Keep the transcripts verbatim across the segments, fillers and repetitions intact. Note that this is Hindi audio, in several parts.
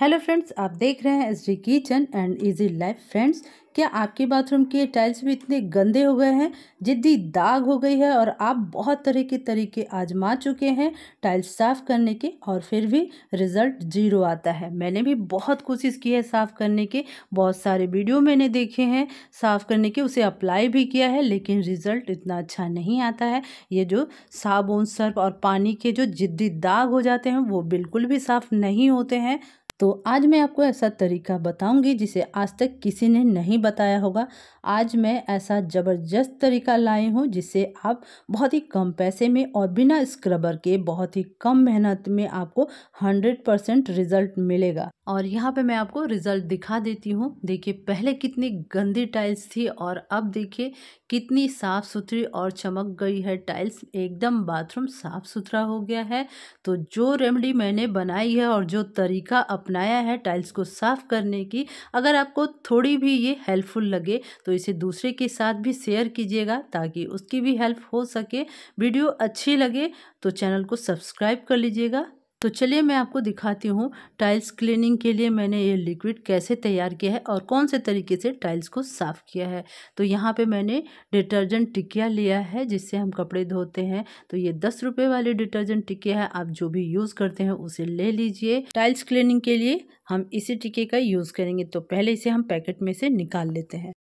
हेलो फ्रेंड्स, आप देख रहे हैं S D kitchen and easy life. Friends, क्या आपके बाथरूम के टाइल्स भी इतने गंदे हो गए हैं, जिद्दी दाग हो गई है और आप बहुत तरह के तरीके आजमा चुके हैं टाइल्स साफ़ करने के और फिर भी रिज़ल्ट ज़ीरो आता है। मैंने भी बहुत कोशिश की है साफ़ करने के, बहुत सारे वीडियो मैंने देखे हैं साफ़ करने के, उसे अप्लाई भी किया है लेकिन रिज़ल्ट इतना अच्छा नहीं आता है। ये जो साबुन सर्फ और पानी के जो जिद्दी दाग हो जाते हैं वो बिल्कुल भी साफ़ नहीं होते हैं। तो आज मैं आपको ऐसा तरीका बताऊंगी जिसे आज तक किसी ने नहीं बताया होगा। आज मैं ऐसा ज़बरदस्त तरीका लाई हूं जिसे आप बहुत ही कम पैसे में और बिना स्क्रबर के बहुत ही कम मेहनत में आपको हंड्रेड परसेंट रिज़ल्ट मिलेगा। और यहाँ पे मैं आपको रिज़ल्ट दिखा देती हूँ। देखिए पहले कितनी गंदी टाइल्स थी और अब देखिए कितनी साफ़ सुथरी और चमक गई है टाइल्स, एकदम बाथरूम साफ़ सुथरा हो गया है। तो जो रेमेडी मैंने बनाई है और जो तरीका अपनाया है टाइल्स को साफ़ करने की, अगर आपको थोड़ी भी ये हेल्पफुल लगे तो इसे दूसरे के साथ भी शेयर कीजिएगा ताकि उसकी भी हेल्प हो सके। वीडियो अच्छी लगे तो चैनल को सब्सक्राइब कर लीजिएगा। तो चलिए मैं आपको दिखाती हूँ टाइल्स क्लीनिंग के लिए मैंने ये लिक्विड कैसे तैयार किया है और कौन से तरीके से टाइल्स को साफ़ किया है। तो यहाँ पे मैंने डिटर्जेंट टिकिया लिया है जिससे हम कपड़े धोते हैं। तो ये दस रुपये वाली डिटर्जेंट टिकिया है, आप जो भी यूज़ करते हैं उसे ले लीजिए। टाइल्स क्लीनिंग के लिए हम इसी टिकिया का यूज़ करेंगे। तो पहले इसे हम पैकेट में से निकाल लेते हैं।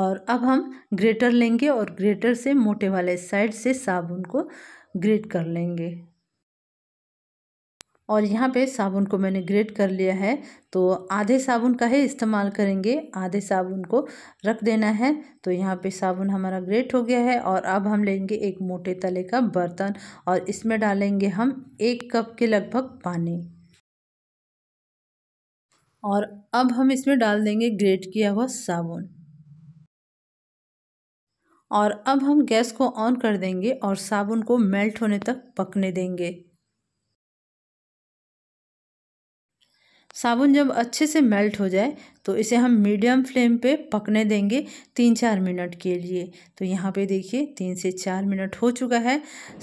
और अब हम ग्रेटर लेंगे और ग्रेटर से मोटे वाले साइड से साबुन को ग्रेट कर लेंगे। और यहाँ पे साबुन को मैंने ग्रेट कर लिया है, तो आधे साबुन का ही इस्तेमाल करेंगे, आधे साबुन को रख देना है। तो यहाँ पे साबुन हमारा ग्रेट हो गया है। और अब हम लेंगे एक मोटे तले का बर्तन और इसमें डालेंगे हम एक कप के लगभग पानी। और अब हम इसमें डाल देंगे ग्रेट किया हुआ साबुन। और अब हम गैस को ऑन कर देंगे और साबुन को मेल्ट होने तक पकने देंगे। साबुन जब अच्छे से मेल्ट हो जाए तो इसे हम मीडियम फ्लेम पे पकने देंगे तीन चार मिनट के लिए। तो यहाँ पे देखिए तीन से चार मिनट हो चुका है,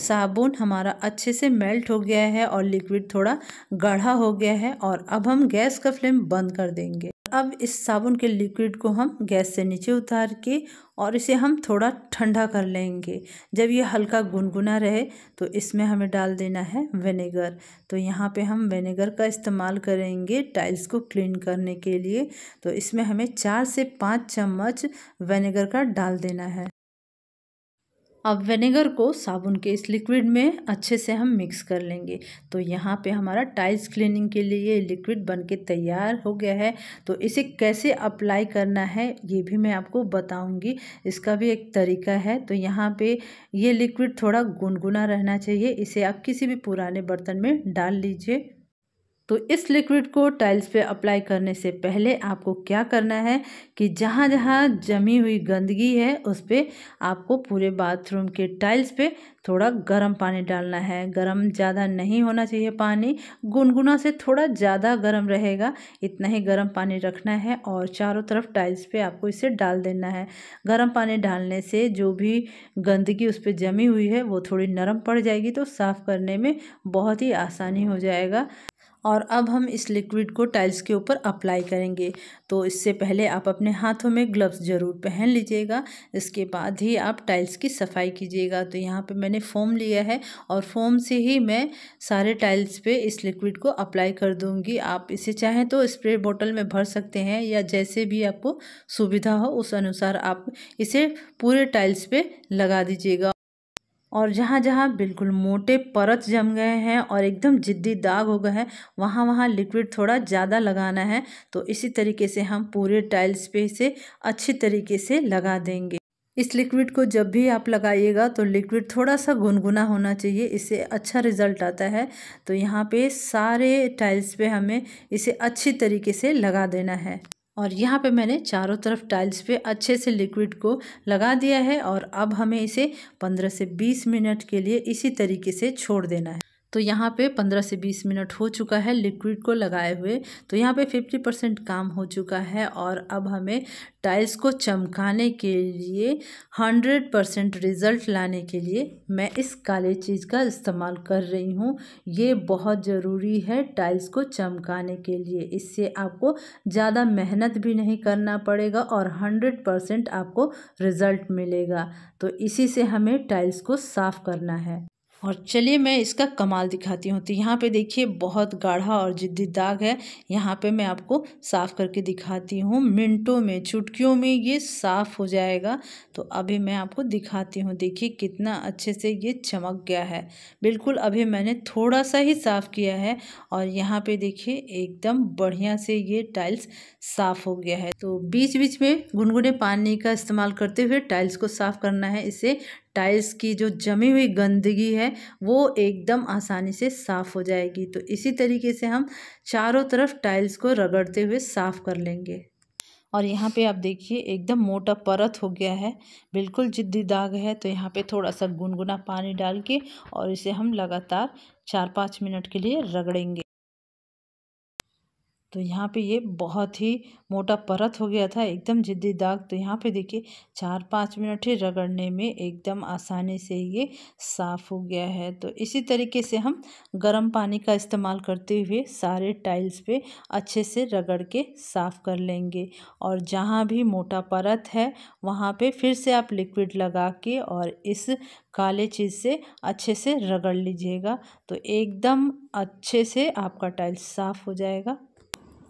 साबुन हमारा अच्छे से मेल्ट हो गया है और लिक्विड थोड़ा गाढ़ा हो गया है। और अब हम गैस का फ्लेम बंद कर देंगे। अब इस साबुन के लिक्विड को हम गैस से नीचे उतार के और इसे हम थोड़ा ठंडा कर लेंगे। जब ये हल्का गुनगुना रहे तो इसमें हमें डाल देना है विनेगर। तो यहाँ पे हम विनेगर का इस्तेमाल करेंगे टाइल्स को क्लीन करने के लिए। तो इसमें हमें चार से पाँच चम्मच विनेगर का डाल देना है। अब विनेगर को साबुन के इस लिक्विड में अच्छे से हम मिक्स कर लेंगे। तो यहाँ पे हमारा टाइल्स क्लीनिंग के लिए ये लिक्विड बनके तैयार हो गया है। तो इसे कैसे अप्लाई करना है ये भी मैं आपको बताऊंगी, इसका भी एक तरीका है। तो यहाँ पे ये लिक्विड थोड़ा गुनगुना रहना चाहिए, इसे आप किसी भी पुराने बर्तन में डाल लीजिए। तो इस लिक्विड को टाइल्स पे अप्लाई करने से पहले आपको क्या करना है कि जहाँ जहाँ जमी हुई गंदगी है उस पे आपको पूरे बाथरूम के टाइल्स पे थोड़ा गर्म पानी डालना है। गर्म ज़्यादा नहीं होना चाहिए, पानी गुनगुना से थोड़ा ज़्यादा गर्म रहेगा, इतना ही गर्म पानी रखना है। और चारों तरफ टाइल्स पे आपको इसे डाल देना है। गर्म पानी डालने से जो भी गंदगी उस पर जमी हुई है वो थोड़ी नरम पड़ जाएगी, तो साफ़ करने में बहुत ही आसानी हो जाएगा। और अब हम इस लिक्विड को टाइल्स के ऊपर अप्लाई करेंगे। तो इससे पहले आप अपने हाथों में ग्लव्स ज़रूर पहन लीजिएगा, इसके बाद ही आप टाइल्स की सफाई कीजिएगा। तो यहाँ पे मैंने फ़ोम लिया है और फ़ोम से ही मैं सारे टाइल्स पे इस लिक्विड को अप्लाई कर दूँगी। आप इसे चाहें तो स्प्रे बोतल में भर सकते हैं या जैसे भी आपको सुविधा हो उस अनुसार आप इसे पूरे टाइल्स पर लगा दीजिएगा। और जहाँ जहाँ बिल्कुल मोटे परत जम गए हैं और एकदम जिद्दी दाग हो गए हैं वहाँ वहाँ लिक्विड थोड़ा ज़्यादा लगाना है। तो इसी तरीके से हम पूरे टाइल्स पे इसे अच्छी तरीके से लगा देंगे। इस लिक्विड को जब भी आप लगाइएगा तो लिक्विड थोड़ा सा गुनगुना होना चाहिए, इससे अच्छा रिज़ल्ट आता है। तो यहाँ पे सारे टाइल्स पे हमें इसे अच्छी तरीके से लगा देना है। और यहाँ पे मैंने चारों तरफ टाइल्स पे अच्छे से लिक्विड को लगा दिया है। और अब हमें इसे पंद्रह से बीस मिनट के लिए इसी तरीके से छोड़ देना है। तो यहाँ पे पंद्रह से बीस मिनट हो चुका है लिक्विड को लगाए हुए। तो यहाँ पे पचास परसेंट काम हो चुका है और अब हमें टाइल्स को चमकाने के लिए सौ परसेंट रिज़ल्ट लाने के लिए मैं इस काले चीज़ का इस्तेमाल कर रही हूँ। ये बहुत ज़रूरी है टाइल्स को चमकाने के लिए, इससे आपको ज़्यादा मेहनत भी नहीं करना पड़ेगा और सौ परसेंट आपको रिज़ल्ट मिलेगा। तो इसी से हमें टाइल्स को साफ़ करना है। और चलिए मैं इसका कमाल दिखाती हूँ। तो यहाँ पे देखिए बहुत गाढ़ा और ज़िद्दी दाग है, यहाँ पे मैं आपको साफ़ करके दिखाती हूँ। मिनटों में, चुटकियों में ये साफ़ हो जाएगा। तो अभी मैं आपको दिखाती हूँ, देखिए कितना अच्छे से ये चमक गया है। बिल्कुल अभी मैंने थोड़ा सा ही साफ़ किया है और यहाँ पे देखिए एकदम बढ़िया से ये टाइल्स साफ़ हो गया है। तो बीच बीच में गुनगुने पानी का इस्तेमाल करते हुए टाइल्स को साफ़ करना है। इससे टाइल्स की जो जमी हुई गंदगी है वो एकदम आसानी से साफ़ हो जाएगी। तो इसी तरीके से हम चारों तरफ टाइल्स को रगड़ते हुए साफ़ कर लेंगे। और यहाँ पे आप देखिए एकदम मोटा परत हो गया है, बिल्कुल ज़िद्दी दाग है। तो यहाँ पे थोड़ा सा गुनगुना पानी डाल के और इसे हम लगातार चार पाँच मिनट के लिए रगड़ेंगे। तो यहाँ पे ये बहुत ही मोटा परत हो गया था, एकदम ज़िद्दी दाग। तो यहाँ पे देखिए चार पाँच मिनट ही रगड़ने में एकदम आसानी से ये साफ़ हो गया है। तो इसी तरीके से हम गर्म पानी का इस्तेमाल करते हुए सारे टाइल्स पे अच्छे से रगड़ के साफ़ कर लेंगे। और जहाँ भी मोटा परत है वहाँ पे फिर से आप लिक्विड लगा के और इस काले चीज़ से अच्छे से रगड़ लीजिएगा। तो एकदम अच्छे से आपका टाइल्स साफ़ हो जाएगा।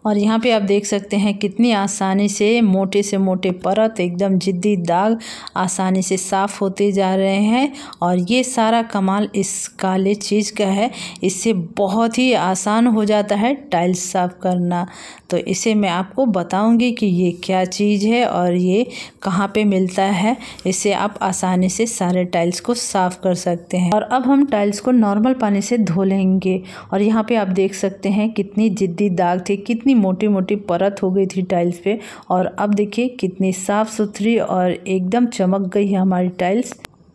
और यहाँ पे आप देख सकते हैं कितनी आसानी से मोटे से मोटे परत, एकदम ज़िद्दी दाग आसानी से साफ़ होते जा रहे हैं। और ये सारा कमाल इस काले चीज़ का है, इससे बहुत ही आसान हो जाता है टाइल्स साफ़ करना। तो इसे मैं आपको बताऊंगी कि ये क्या चीज़ है और ये कहाँ पे मिलता है। इससे आप आसानी से सारे टाइल्स को साफ़ कर सकते हैं। और अब हम टाइल्स को नॉर्मल पानी से धो लेंगे। और यहाँ पर आप देख सकते हैं कितनी ज़िद्दी दाग थी, कितनी मोटी मोटी परत हो गई थी टाइल्स पे, और अब देखिए कितनी साफ़ सुथरी और एकदम चमक गई है हमारी टाइल्स।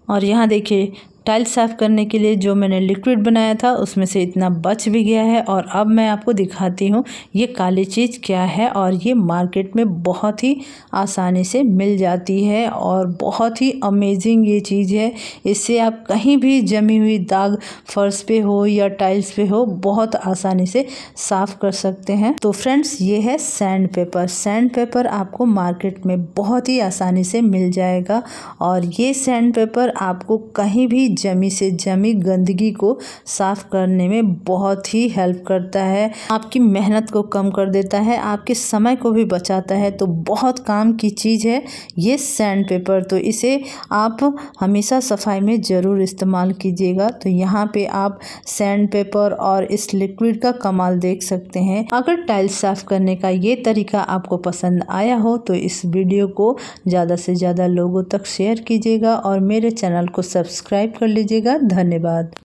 और यहाँ देखिए टाइल्स साफ़ करने के लिए जो मैंने लिक्विड बनाया था उसमें से इतना बच भी गया है। और अब मैं आपको दिखाती हूँ ये काली चीज़ क्या है। और ये मार्केट में बहुत ही आसानी से मिल जाती है और बहुत ही अमेजिंग ये चीज़ है। इससे आप कहीं भी जमी हुई दाग फर्श पे हो या टाइल्स पे हो बहुत आसानी से साफ़ कर सकते हैं। तो फ्रेंड्स, ये है सैंड पेपर। सैंड पेपर आपको मार्केट में बहुत ही आसानी से मिल जाएगा। और ये सैंड पेपर आपको कहीं भी जमी से जमी गंदगी को साफ़ करने में बहुत ही हेल्प करता है, आपकी मेहनत को कम कर देता है, आपके समय को भी बचाता है। तो बहुत काम की चीज़ है ये सैंड पेपर। तो इसे आप हमेशा सफाई में ज़रूर इस्तेमाल कीजिएगा। तो यहाँ पे आप सैंड पेपर और इस लिक्विड का कमाल देख सकते हैं। अगर टाइल्स साफ़ करने का ये तरीका आपको पसंद आया हो तो इस वीडियो को ज़्यादा से ज़्यादा लोगों तक शेयर कीजिएगा और मेरे चैनल को सब्सक्राइब लीजिएगा। धन्यवाद।